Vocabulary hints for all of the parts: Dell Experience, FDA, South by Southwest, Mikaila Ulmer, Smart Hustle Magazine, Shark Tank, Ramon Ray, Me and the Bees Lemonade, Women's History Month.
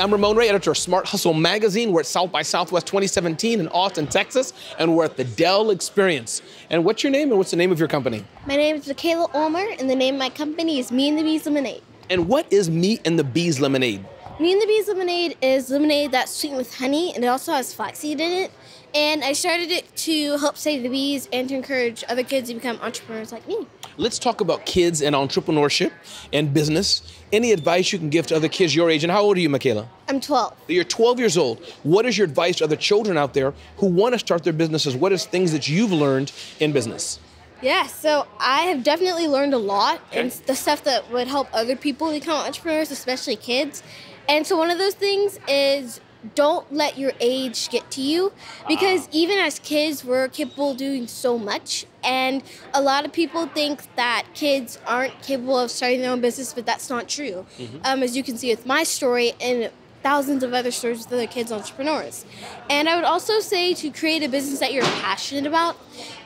I'm Ramon Ray, editor of Smart Hustle Magazine. We're at South by Southwest 2017 in Austin, Texas, and we're at the Dell Experience. And what's your name and what's the name of your company? My name is Mikaila Ulmer, and the name of my company is Me and the Bees Lemonade. And what is Me and the Bees Lemonade? Me and the Bees Lemonade is lemonade that's sweetened with honey, and it also has flaxseed in it. And I started it to help save the bees and to encourage other kids to become entrepreneurs like me. Let's talk about kids and entrepreneurship and business. Any advice you can give to other kids your age? And how old are you, Mikaila? I'm 12. You're 12 years old. What is your advice to other children out there who want to start their businesses? What is things that you've learned in business? Yeah, so I have definitely learned a lot, and the stuff that would help other people become entrepreneurs, especially kids. And so one of those things is don't let your age get to you, because even as kids, we're capable of doing so much. And a lot of people think that kids aren't capable of starting their own business, but that's not true. As you can see with my story and thousands of other stories with other kids entrepreneurs. And I would also say to create a business that you're passionate about,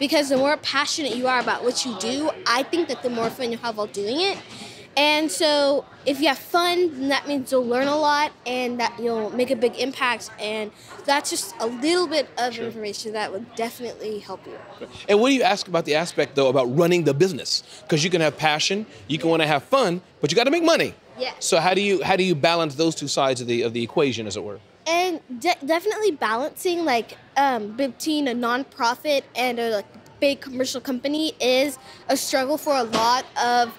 because the more passionate you are about what you do, I think that the more fun you'll have while doing it. And so if you have fun, then that means you'll learn a lot and that you'll make a big impact. And that's just a little bit of information that would definitely help you. And what do you ask about the aspect, though, about running the business? Because you can have passion, you can want to have fun, but you got to make money. Yeah. So how do you balance those two sides of the equation, as it were? And definitely balancing, like, between a nonprofit and a big commercial company is a struggle for a lot of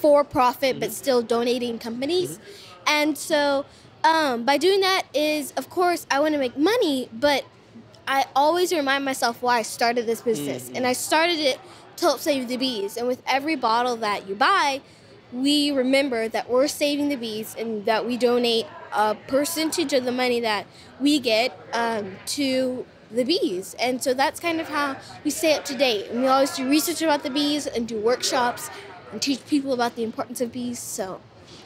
for-profit but still donating companies. And so by doing that is, of course, I want to make money, but I always remind myself why I started this business. And I started it to help save the bees. And with every bottle that you buy, we remember that we're saving the bees and that we donate a percentage of the money that we get to the bees. And so that's kind of how we stay up to date. And we always do research about the bees and do workshops and teach people about the importance of bees. So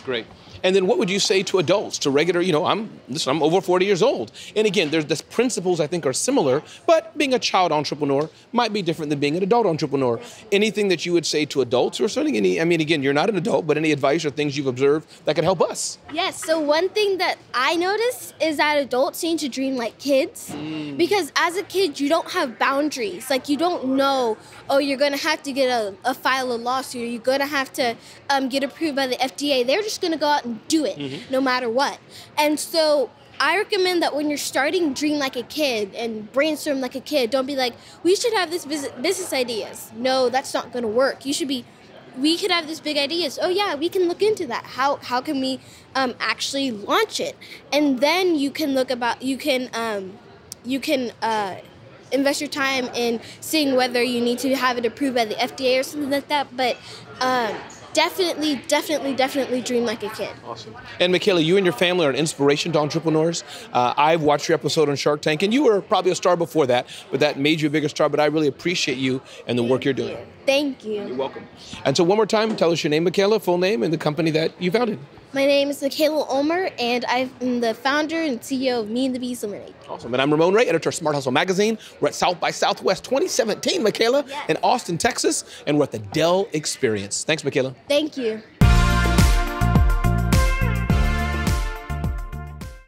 great. And then what would you say to adults, to regular, you know, I'm over 40 years old. And again, there's these principles I think are similar, but being a child entrepreneur might be different than being an adult entrepreneur. Anything that you would say to adults or something? I mean, again, you're not an adult, but any advice or things you've observed that could help us? Yes, so one thing that I noticed is that adults need to dream like kids, because as a kid, you don't have boundaries. Like, you don't know, oh, you're gonna have to get a file a lawsuit, or you're gonna have to get approved by the FDA. They're just gonna go out and do it no matter what. And so I recommend that when you're starting, dream like a kid and brainstorm like a kid. Don't be like, we should have this business ideas. No, that's not going to work. You should be, we could have this big ideas. Oh yeah, we can look into that. How can we actually launch it? And then you can look about, you can invest your time in seeing whether you need to have it approved by the FDA or something like that. But definitely dream like a kid. Awesome. And Mikaila, you and your family are an inspiration to entrepreneurs. I've watched your episode on Shark Tank, and you were probably a star before that, but that made you a bigger star. But I really appreciate you and the work you're doing. Thank you. You're welcome. And so one more time, tell us your name, Mikaila, full name, and the company that you founded. My name is Mikaila Ulmer, and I'm the founder and CEO of Me and the Bees Lemonade. Awesome. And I'm Ramon Ray, editor of Smart Hustle Magazine. We're at South by Southwest 2017, Mikaila, in Austin, Texas, and we're at the Dell Experience. Thanks, Mikaila. Thank you.